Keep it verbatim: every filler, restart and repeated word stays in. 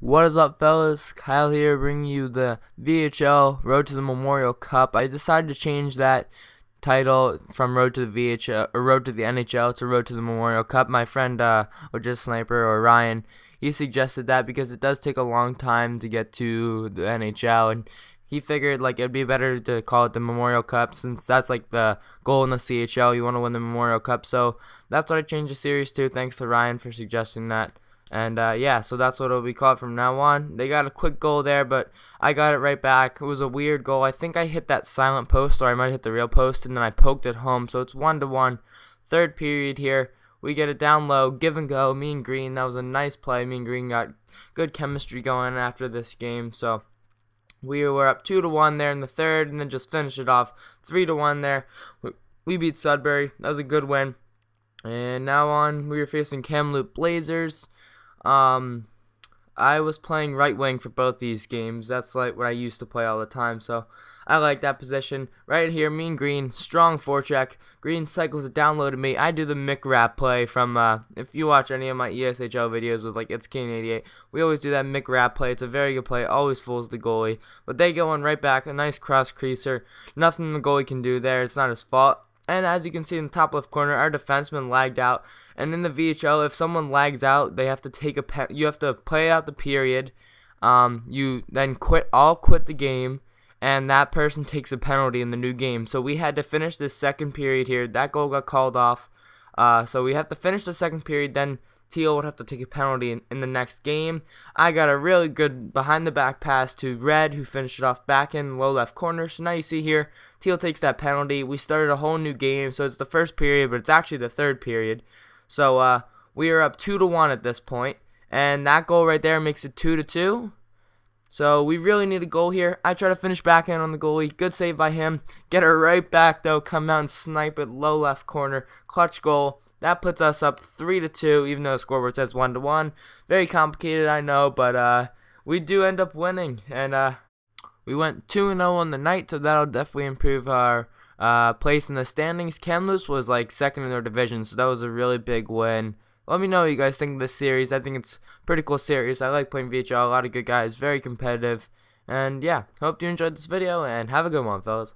What is up, fellas? Kyle here, bringing you the V H L Road to the Memorial Cup. I decided to change that title from Road to the V H L or Road to the N H L to Road to the Memorial Cup. My friend, uh, or just Sniper or Ryan, he suggested that because it does take a long time to get to the N H L, and he figured like it'd be better to call it the Memorial Cup since that's like the goal in the C H L. You want to win the Memorial Cup, so that's what I changed the series to. Thanks to Ryan for suggesting that. And uh, yeah, so that's what it'll be called from now on. They got a quick goal there, but I got it right back. It was a weird goal. I think I hit that silent post, or I might hit the real post, and then I poked it home. So it's one to one. Third period here. We get it down low, give and go. Me and Green, that was a nice play. Me and Green got good chemistry going after this game. So we were up two to one there in the third, and then just finished it off three to one there. We beat Sudbury. That was a good win. And now on, we are facing Kamloops Blazers. Um, I was playing right wing for both these games. That's like what I used to play all the time, so I like that position. Right here, me and Green, strong forecheck. Green cycles it down low to me. I do the Mick Rap play from, uh, if you watch any of my E S H L videos with, like, it's King eighty eight. We always do that Mick Rap play. It's a very good play. Always fools the goalie. But they go on right back, a nice cross creaser. Nothing the goalie can do there. It's not his fault. And as you can see in the top left corner, our defenseman lagged out. And in the V H L, if someone lags out, they have to take a pe you have to play out the period. Um, you then quit all quit the game, and that person takes a penalty in the new game. So we had to finish this second period here. That goal got called off. Uh, so we have to finish the second period. Then Teal would have to take a penalty in, in the next game. I got a really good behind-the-back pass to Red, who finished it off back in low left corner. So now you see here, Teal takes that penalty. We started a whole new game, so it's the first period, but it's actually the third period. So uh, we are up two to one at this point, and that goal right there makes it two to two. So we really need a goal here. I try to finish back in on the goalie. Good save by him. Get it right back though. Come out and snipe it low left corner. Clutch goal. That puts us up three to two, even though the scoreboard says one to one. Very complicated, I know, but uh, we do end up winning. And uh, we went two and oh on the night, so that'll definitely improve our uh, place in the standings. Kamloops was like second in their division, so that was a really big win. Let me know what you guys think of this series. I think it's a pretty cool series. I like playing V H L, a lot of good guys, very competitive. And yeah, hope you enjoyed this video, and have a good one, fellas.